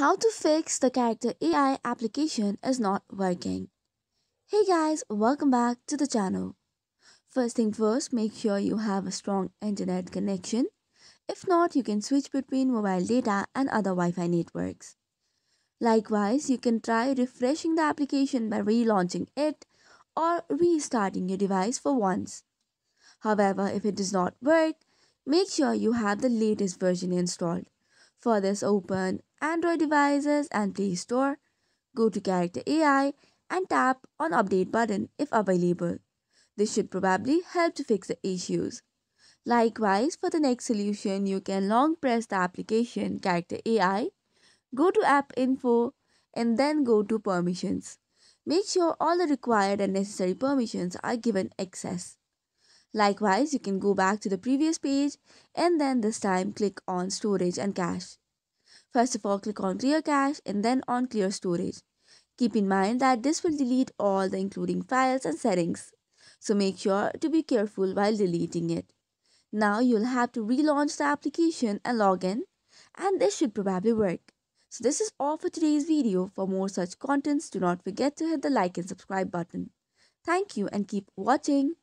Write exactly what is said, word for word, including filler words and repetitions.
How to fix the Character A I application is not working. Hey guys, welcome back to the channel. First thing first, make sure you have a strong internet connection. If not, you can switch between mobile data and other Wi-Fi networks. Likewise, you can try refreshing the application by relaunching it or restarting your device for once. However, if it does not work, make sure you have the latest version installed. For this, open Android devices and Play Store, go to Character A I and tap on Update button if available. This should probably help to fix the issues. Likewise, for the next solution, you can long press the application Character A I, go to App Info and then go to Permissions. Make sure all the required and necessary permissions are given access. Likewise, you can go back to the previous page and then this time click on Storage and Cache. First of all, click on Clear Cache and then on Clear Storage. Keep in mind that this will delete all the including files and settings, so make sure to be careful while deleting it. Now you'll have to relaunch the application and log in, and this should probably work. So this is all for today's video. For more such contents, do not forget to hit the like and subscribe button. Thank you and keep watching.